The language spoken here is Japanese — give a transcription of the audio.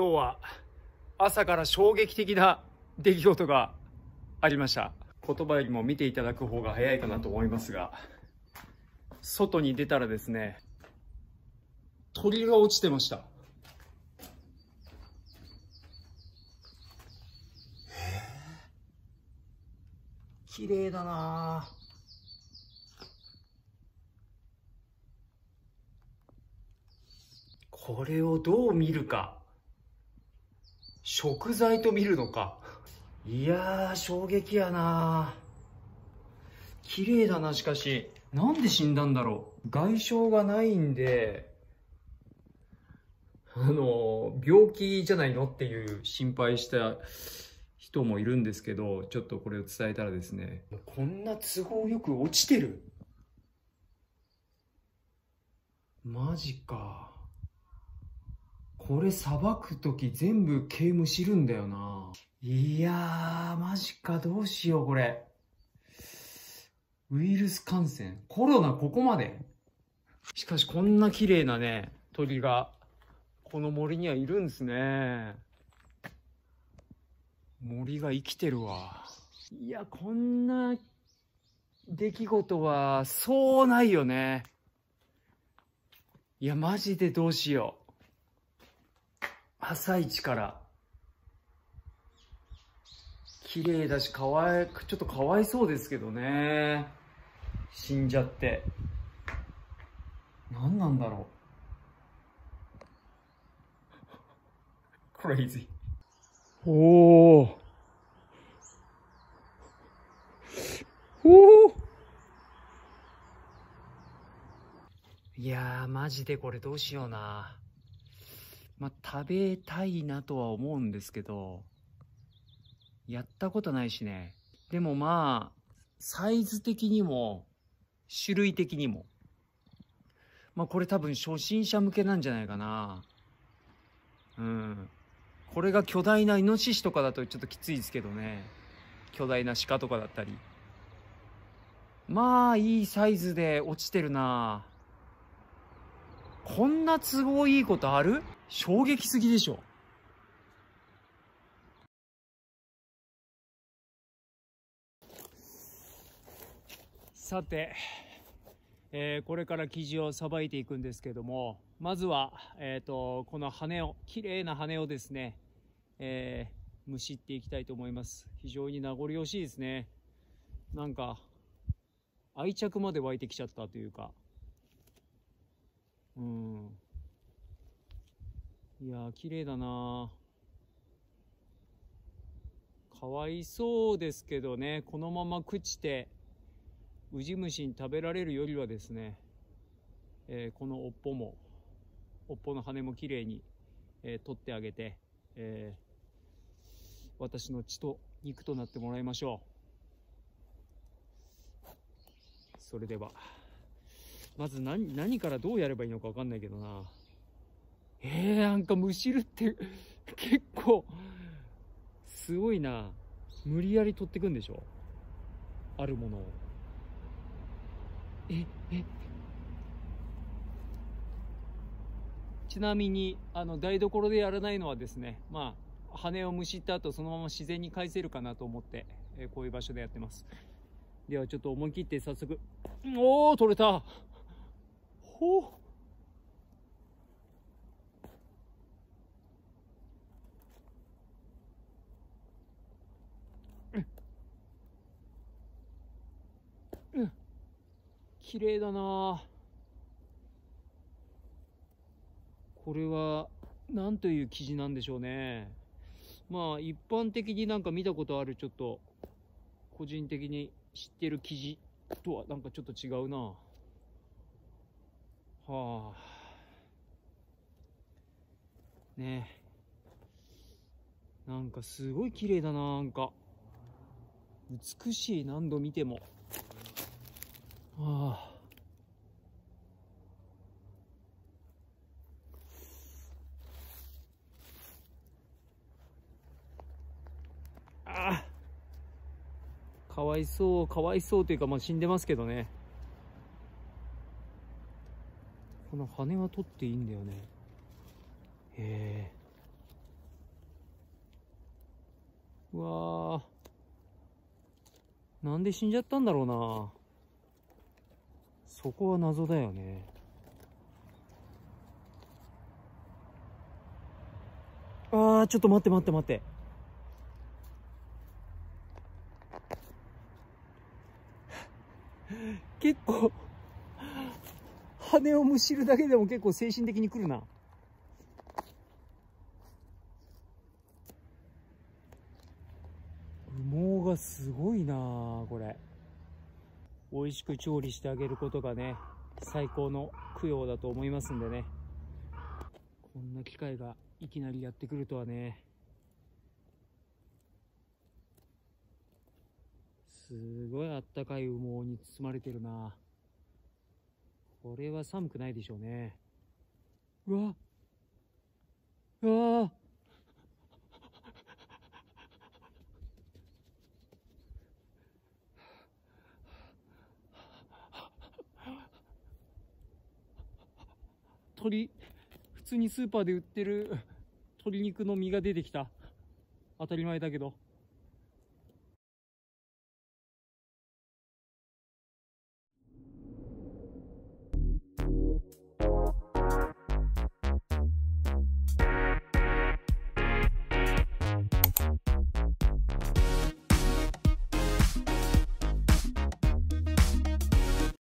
今日は朝から衝撃的な出来事がありました。言葉よりも見ていただく方が早いかなと思いますが、外に出たらですね、鳥が落ちてました。綺麗だな。これをどう見るか、食材と見るのか。いやー、衝撃やな。綺麗だな。しかしなんで死んだんだろう。外傷がないんで、病気じゃないのっていう心配した人もいるんですけど、ちょっとこれを伝えたらですね、こんな都合よく落ちてる。マジか。これさばく時全部刑務知るんだよな。いやー、マジか。どうしようこれ。ウイルス感染、コロナ、ここまで。しかしこんな綺麗なね、鳥がこの森にはいるんですね。森が生きてるわ。いや、こんな出来事はそうないよね。いや、マジでどうしよう。朝一から綺麗だし、ちょっとかわいそうですけどね、死んじゃって。何なんだろう。クレイジー。おーおー。いやー、マジでこれどうしような。まあ、食べたいなとは思うんですけど、やったことないしね。でもまあ、サイズ的にも種類的にも、まあこれ多分初心者向けなんじゃないかな。うん。これが巨大なイノシシとかだとちょっときついですけどね。巨大な鹿とかだったり。まあ、いいサイズで落ちてるな。こんな都合いいことある？衝撃すぎでしょ。さて、これから生地をさばいていくんですけども、まずは、この羽を、きれいな羽をですね、むしっていきたいと思います。非常に名残惜しいですね。なんか愛着まで湧いてきちゃったというか、うん。いやー、きれいだな。かわいそうですけどね、このまま朽ちてウジ虫に食べられるよりはですね、この尾っぽの羽もきれいに、取ってあげて、私の血と肉となってもらいましょう。それではまず何からどうやればいいのか分かんないけどな。なんかむしるって結構すごいな。無理やり取ってくんでしょ、あるものを。ちなみに台所でやらないのはですね、まあ羽をむしった後そのまま自然に返せるかなと思って、こういう場所でやってます。ではちょっと思い切って早速、おお、取れた。ほう。綺麗だな。これは何という生地なんでしょうね。まあ一般的になんか見たことある、ちょっと個人的に知ってる生地とはなんかちょっと違うな。はあ。ねえ。なんかすごい綺麗だな。なんか美しい、何度見ても。ああ、ああ、かわいそう、かわいそうというか、まあ死んでますけどね。この羽は取っていいんだよね。へえ。うわー、なんで死んじゃったんだろうな。そこは謎だよね。ああ、ちょっと待って待って待って。結構、羽をむしるだけでも結構精神的にくるな。羽毛がすごいなあ、これ。美味しく調理してあげることがね、最高の供養だと思いますんでね。こんな機会がいきなりやってくるとはね。すごいあったかい羽毛に包まれてるな。これは寒くないでしょうね。うわっ、うわあ、鳥、普通にスーパーで売ってる鶏肉の身が出てきた。当たり前だけど。